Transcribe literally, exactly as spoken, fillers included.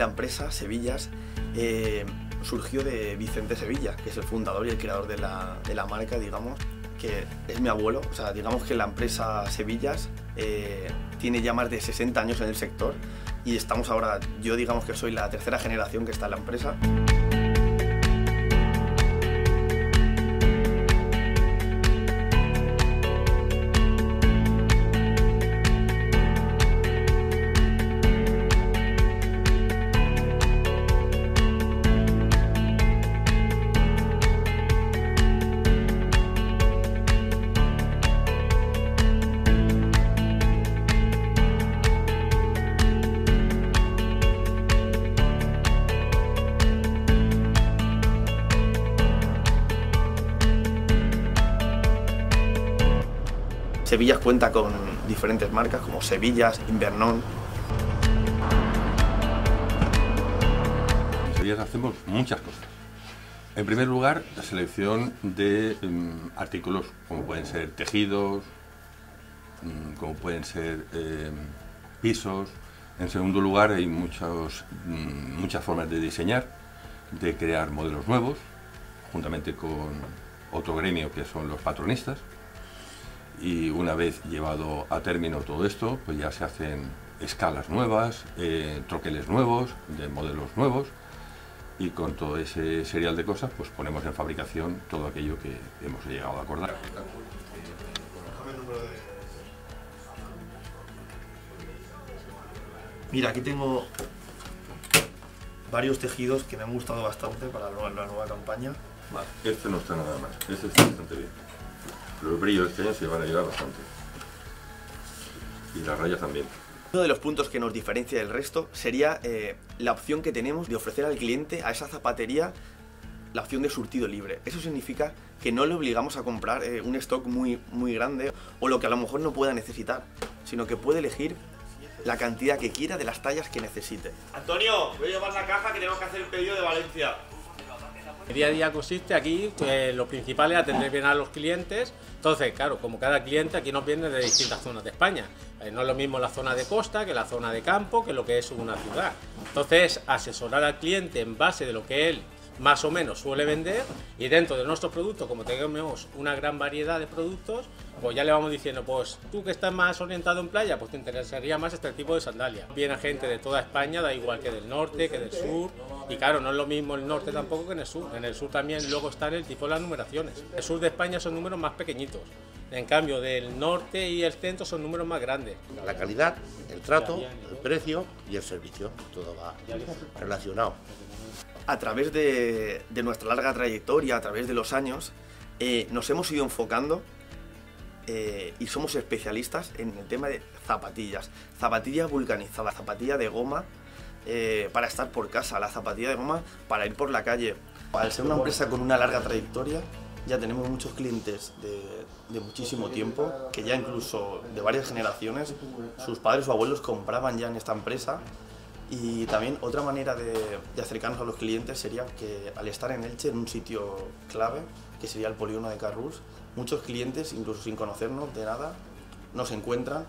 la empresa Sevillas eh, surgió de Vicente Sevilla, que es el fundador y el creador de la, de la marca, digamos, que es mi abuelo. O sea, digamos que la empresa Sevillas eh, tiene ya más de sesenta años en el sector y estamos ahora, yo digamos que soy la tercera generación que está en la empresa. Sevillas cuenta con diferentes marcas como Sevillas, Invernón. En Sevillas hacemos muchas cosas. En primer lugar, la selección de mmm, artículos como pueden ser tejidos, mmm, como pueden ser eh, pisos. En segundo lugar, hay muchos, mmm, muchas formas de diseñar, de crear modelos nuevos, juntamente con otro gremio que son los patronistas. Y una vez llevado a término todo esto, pues ya se hacen escalas nuevas, eh, troqueles nuevos, de modelos nuevos, y con todo ese serial de cosas pues ponemos en fabricación todo aquello que hemos llegado a acordar. Mira, aquí tengo varios tejidos que me han gustado bastante para la, la nueva campaña. Vale, este no está nada mal, este está bastante bien. Los brillos este año se van a ayudar bastante. Y las rayas también. Uno de los puntos que nos diferencia del resto sería eh, la opción que tenemos de ofrecer al cliente, a esa zapatería, la opción de surtido libre. Eso significa que no le obligamos a comprar eh, un stock muy, muy grande o lo que a lo mejor no pueda necesitar, sino que puede elegir la cantidad que quiera de las tallas que necesite. Antonio, voy a llevar la caja que tenemos que hacer el pedido de Valencia. El día a día consiste aquí, que lo principal es atender bien a los clientes. Entonces, claro, como cada cliente aquí nos viene de distintas zonas de España. Eh, no es lo mismo la zona de costa que la zona de campo, que lo que es una ciudad. Entonces, asesorar al cliente en base de lo que él más o menos suele vender, y dentro de nuestros productos, como tenemos una gran variedad de productos, pues ya le vamos diciendo, pues tú que estás más orientado en playa, pues te interesaría más este tipo de sandalia. Viene gente de toda España, da igual que del norte, que del sur, y claro, no es lo mismo el norte tampoco que en el sur. En el sur también luego están el tipo de las numeraciones. El sur de España son números más pequeñitos, en cambio del norte y el centro son números más grandes. La calidad, el trato, el precio y el servicio, todo va relacionado. A través de, de nuestra larga trayectoria, a través de los años, eh, nos hemos ido enfocando eh, y somos especialistas en el tema de zapatillas. Zapatilla vulcanizada, zapatilla de goma eh, para estar por casa, la zapatilla de goma para ir por la calle. Al ser una empresa con una larga trayectoria, ya tenemos muchos clientes de, de muchísimo tiempo, que ya incluso de varias generaciones, sus padres o abuelos compraban ya en esta empresa. Y también otra manera de, de acercarnos a los clientes sería que al estar en Elche, en un sitio clave, que sería el polígono de Carrus, muchos clientes, incluso sin conocernos de nada, nos encuentran.